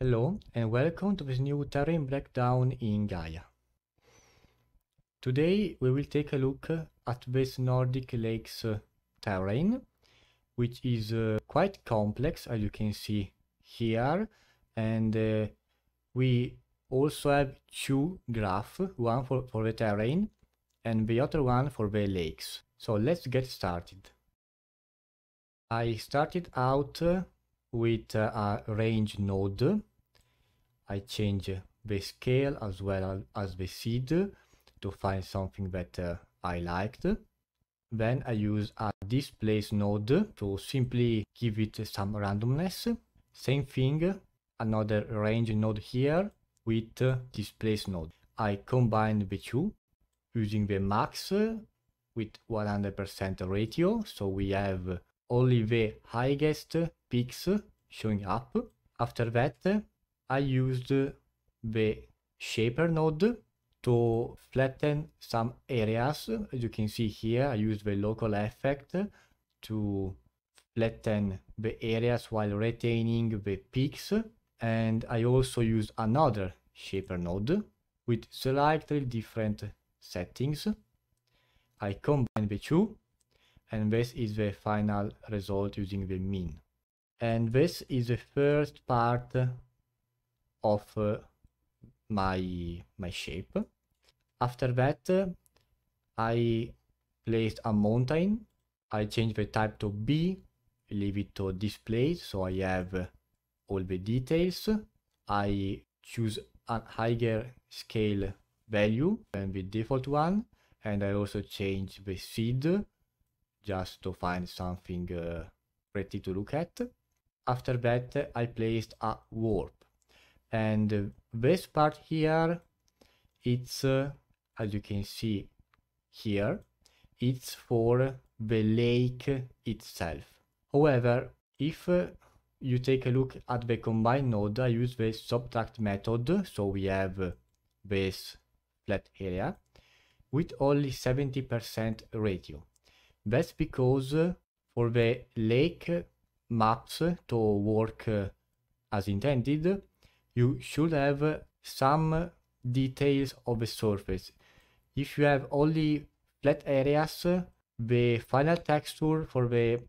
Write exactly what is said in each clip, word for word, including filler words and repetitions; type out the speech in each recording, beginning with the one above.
Hello and welcome to this new Terrain Breakdown in Gaia. Today we will take a look at this Nordic Lakes Terrain, which is uh, quite complex, as you can see here, and uh, we also have two graphs, one for, for the terrain and the other one for the lakes. So let's get started. I started out uh, with uh, a range node. I change the scale as well as the seed to find something that uh, I liked. Then I use a displace node to simply give it some randomness. Same thing, another range node here with uh, displace node. I combined the two using the max with one hundred percent ratio, so we have only the highest peaks showing up. After that, I used the Shaper node to flatten some areas. As you can see here, I used the local effect to flatten the areas while retaining the peaks, and I also used another Shaper node with slightly different settings. I combined the two, and this is the final result using the mean. And this is the first part of uh, my, my shape. After that, uh, I placed a mountain. I changed the type to B, leave it to display, so I have uh, all the details. I choose a higher scale value than the default one, and I also change the seed just to find something uh, pretty to look at. After that, I placed a warp, and this part here, it's uh, as you can see here, it's for the lake itself. However, if uh, you take a look at the combine node, I use the subtract method, so we have uh, this flat area with only seventy percent ratio. That's because uh, for the lake maps to work uh, as intended, you should have uh, some details of the surface. If you have only flat areas, the final texture for the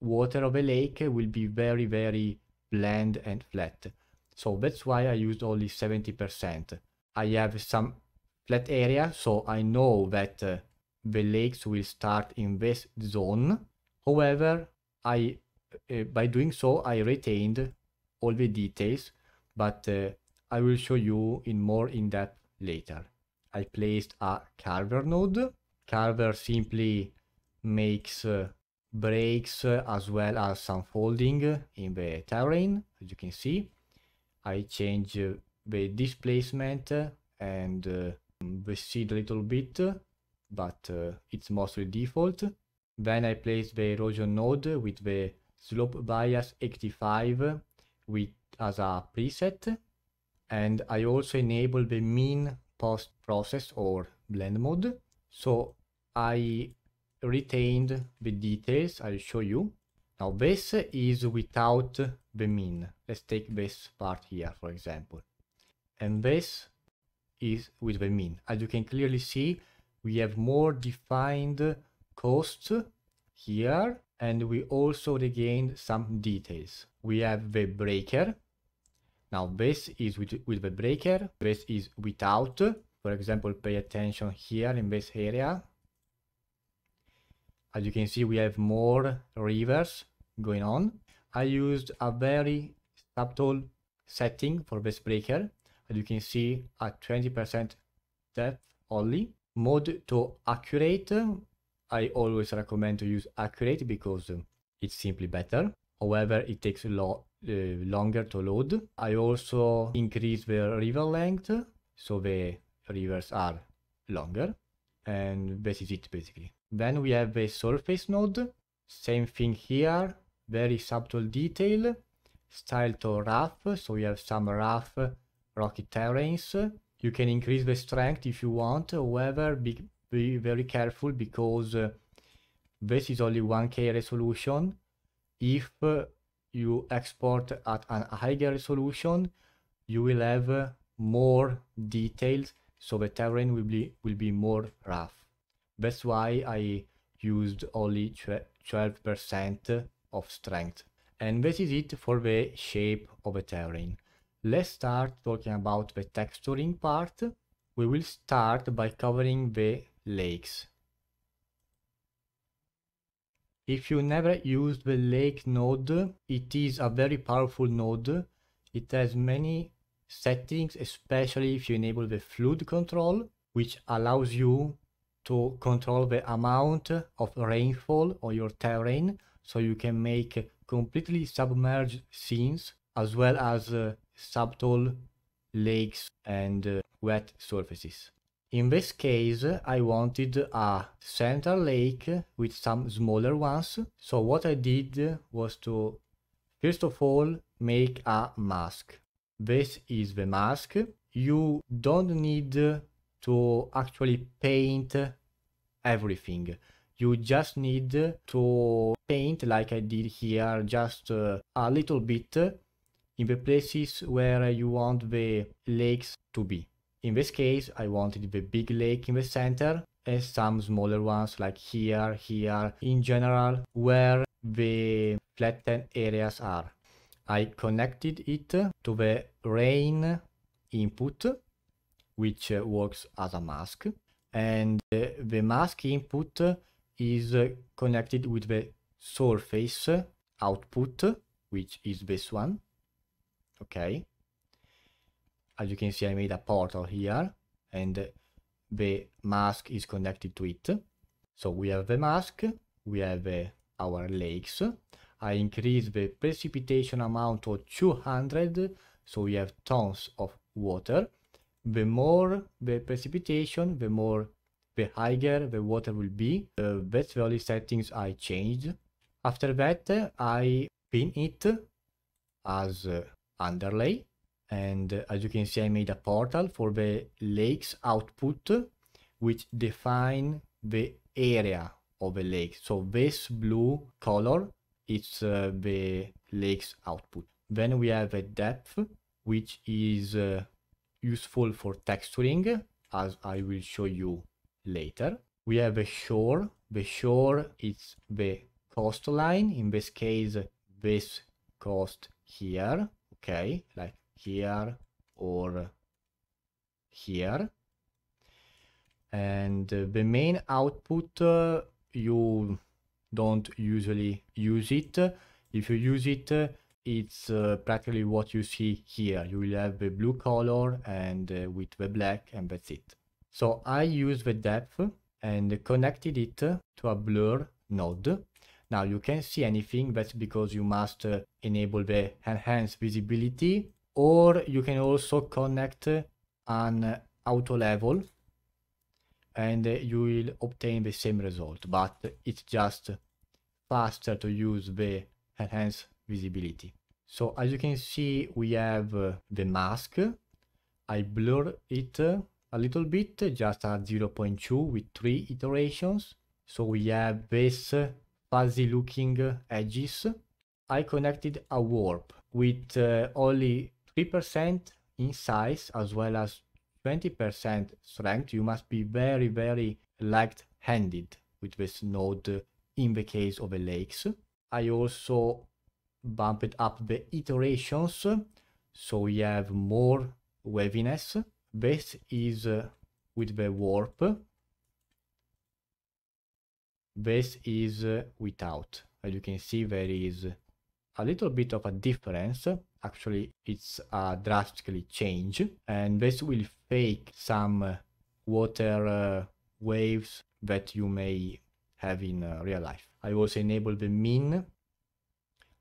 water of the lake will be very, very bland and flat. So that's why I used only seventy percent. I have some flat area, so I know that uh, the lakes will start in this zone. However, I uh, by doing so I retained all the details, but uh, I will show you in more in depth later. I placed a carver node. Carver simply makes uh, breaks uh, as well as some folding in the terrain, as you can see. I change uh, the displacement and uh, the seed a little bit, but uh, it's mostly default. Then I place the erosion node with the slope bias eighty-five with as a preset, and I also enable the mean post process or blend mode, so I retained the details. I'll show you now. This is without the mean. Let's take this part here, for example, and this is with the mean. As you can clearly see, we have more defined costs here, and we also regained some details. We have the breaker. Now this is with, with the breaker, this is without. For example, pay attention here in this area. As you can see, we have more rivers going on. I used a very subtle setting for this breaker. As you can see, at twenty percent depth only. Mode to accurate. I always recommend to use accurate because it's simply better. However, it takes a lot uh, longer to load. I also increase the river length, so the rivers are longer, and this is it basically. Then we have the surface node. Same thing here, very subtle detail. Style to rough, so we have some rough rocky terrains. You can increase the strength if you want, however, be, be very careful because uh, this is only one K resolution. If uh, you export at a higher resolution, you will have uh, more details, so the terrain will be will be more rough. That's why I used only twelve percent of strength. And this is it for the shape of the terrain. Let's start talking about the texturing part. We will start by covering the lakes. If you never used the lake node, it is a very powerful node. It has many settings, especially if you enable the flood control, which allows you to control the amount of rainfall on your terrain, so you can make completely submerged scenes, as well as uh, subtle lakes and uh, wet surfaces. In this case, I wanted a central lake with some smaller ones, so what I did was to, first of all, make a mask. This is the mask. You don't need to actually paint everything. You just need to paint, like I did here, just uh, a little bit in the places where you want the lakes to be. In this case, I wanted the big lake in the center and some smaller ones like here, here, in general, where the flattened areas are. I connected it to the rain input, which works as a mask, and the mask input is connected with the surface output, which is this one. Okay. As you can see, I made a portal here, and the mask is connected to it. So we have the mask, we have uh, our lakes. I increased the precipitation amount to two hundred, so we have tons of water. The more the precipitation, the more, the higher the water will be. Uh, that's the only settings I changed. After that, uh, I pin it as uh, underlay. And uh, as you can see, I made a portal for the lakes output, which define the area of the lake. So this blue color, it's uh, the lakes output. Then we have a depth, which is uh, useful for texturing, as I will show you later. We have a shore. The shore is the coastline. In this case, this coast here. Okay, like here or here. And uh, the main output, uh, you don't usually use it. If you use it, uh, it's uh, practically what you see here. You will have the blue color and uh, with the black, and that's it. So I use the depth and connected it to a blur node. Now you can't see anything. That's because you must uh, enable the enhanced visibility. Or you can also connect an auto level and you will obtain the same result, but it's just faster to use the enhanced visibility. So as you can see, we have uh, the mask. I blur it uh, a little bit, just at zero point two with three iterations. So we have this uh, fuzzy looking uh, edges. I connected a warp with uh, only three percent in size, as well as twenty percent strength. You must be very, very light-handed with this node in the case of the lakes. I also bumped up the iterations, so we have more waviness. This is uh, with the warp. This is uh, without. As you can see, there is a little bit of a difference. Actually, it's a drastically change, and this will fake some uh, water uh, waves that you may have in uh, real life. I also enable the mean.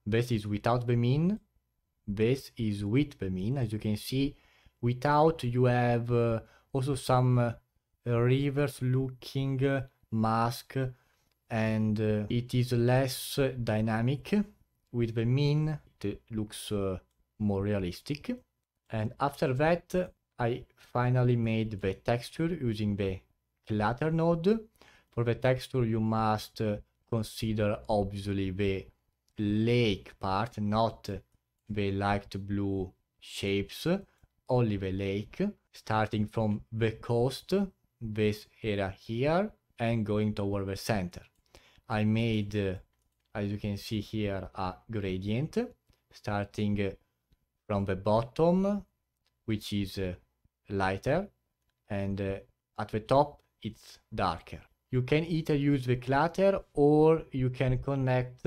This is without the mean. This is with the mean. As you can see, without you have uh, also some uh, reverse looking uh, mask, and uh, it is less uh, dynamic. With the mean, it looks uh, more realistic. And after that, I finally made the texture using the CLUTer node. For the texture, you must uh, consider obviously the lake part, not the light blue shapes, only the lake, starting from the coast, this area here, and going toward the center. I made, uh, as you can see here, a gradient, starting uh, from the bottom, which is uh, lighter, and uh, at the top it's darker. You can either use the clutter or you can connect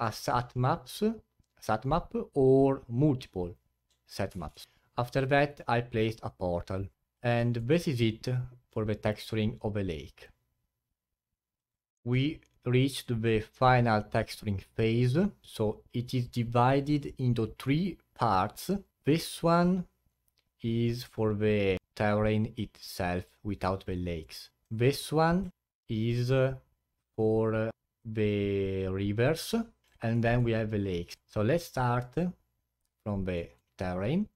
a sat maps, sat map or multiple set maps. After that I placed a portal, and this is it for the texturing of the lake. We reached the final texturing phase, so it is divided into three parts. This one is for the terrain itself without the lakes. This one is uh, for uh, the rivers, and then we have the lakes. So let's start from the terrain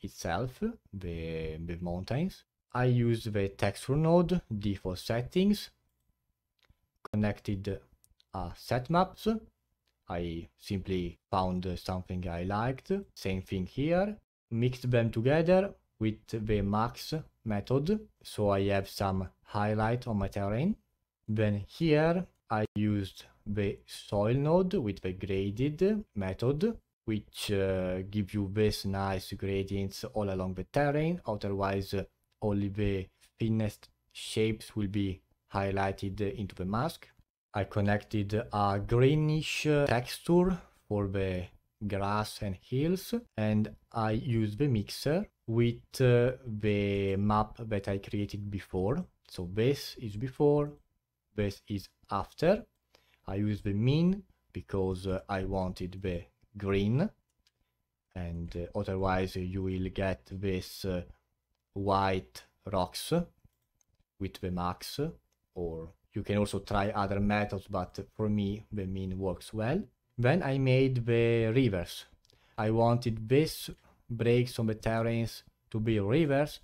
itself, the, the mountains. I use the texture node, default settings, connected uh, set maps. I simply found something I liked, same thing here, mixed them together with the max method, so I have some highlight on my terrain. Then here I used the soil node with the graded method, which uh, gives you this nice gradients all along the terrain. Otherwise uh, only the thinnest shapes will be highlighted into the mask. I connected a greenish texture for the grass and hills, and I use the mixer with uh, the map that I created before. So this is before, this is after. I use the mean because uh, I wanted the green, and uh, otherwise you will get this uh, white rocks with the max, or you can also try other methods, but for me the mean works well. Then I made the rivers. I wanted this breaks on the terrains to be rivers.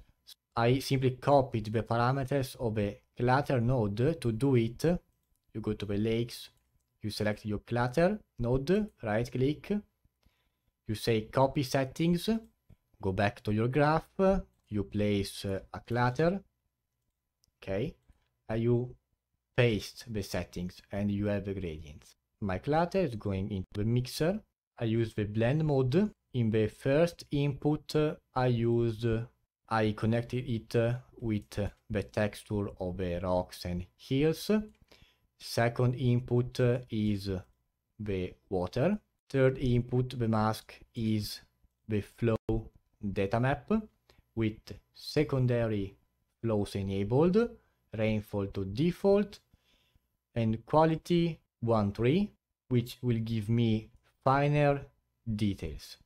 I simply copied the parameters of the clutter node to do it. You go to the lakes, you select your clutter node, right click, you say copy settings, go back to your graph, you place a clutter, okay, and you paste the settings and you have the gradients. My clutter is going into the mixer. I use the blend mode. In the first input I used, I connected it with the texture of the rocks and hills. Second input is the water. Third input, the mask, is the flow data map with secondary flows enabled, rainfall to default, and quality one three, which will give me finer details.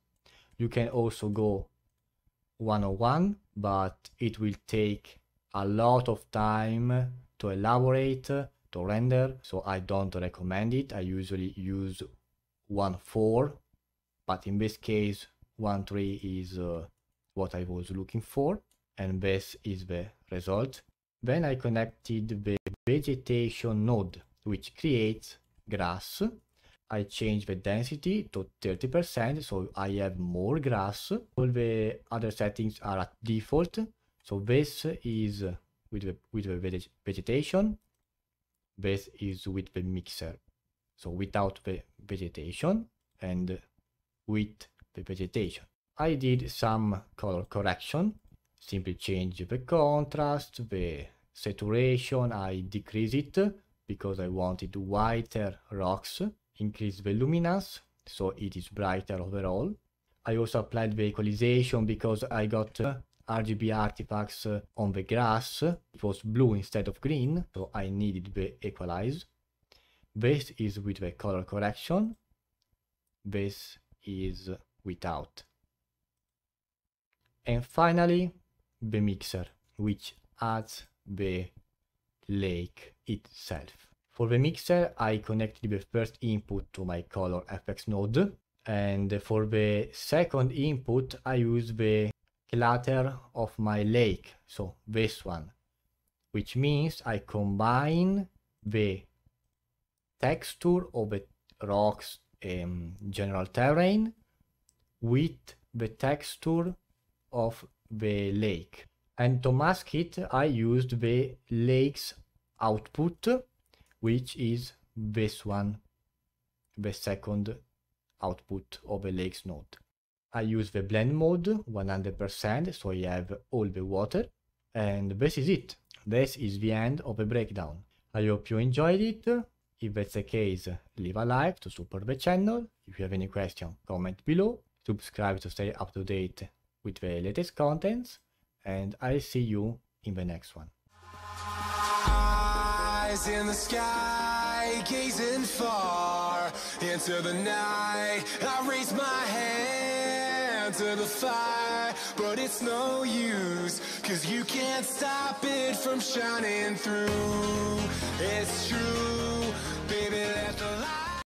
You can also go one oh one, but it will take a lot of time to elaborate, to render, so I don't recommend it. I usually use one four, but in this case one three is uh, what I was looking for, and this is the result. Then I connected the vegetation node, which creates grass. I change the density to thirty percent, so I have more grass. All the other settings are at default, so this is with the, with the vegetation, this is with the mixer, so without the vegetation and with the vegetation. I did some color correction, simply change the contrast, the saturation, I decrease it because I wanted whiter rocks. Increase the luminance, so it is brighter overall. I also applied the equalization because I got uh, R G B artifacts uh, on the grass. It was blue instead of green, so I needed the equalize. This is with the color correction. This is without. And finally, the mixer, which adds the lake itself. For the mixer, I connected the first input to my color F X node, and for the second input I use the clutter of my lake, so this one, which means I combine the texture of the rocks um, general terrain with the texture of the lake. And to mask it, I used the lake's output, which is this one, the second output of a lake's node. I use the blend mode one hundred percent, so I have all the water. And this is it. This is the end of the breakdown. I hope you enjoyed it. If that's the case, leave a like to support the channel. If you have any question, comment below. Subscribe to stay up to date with the latest contents. And I'll see you in the next one. Eyes in the sky, gazing far into the night. I raise my hand to the fire, but it's no use, 'cause you can't stop it from shining through. It's true, baby, let the light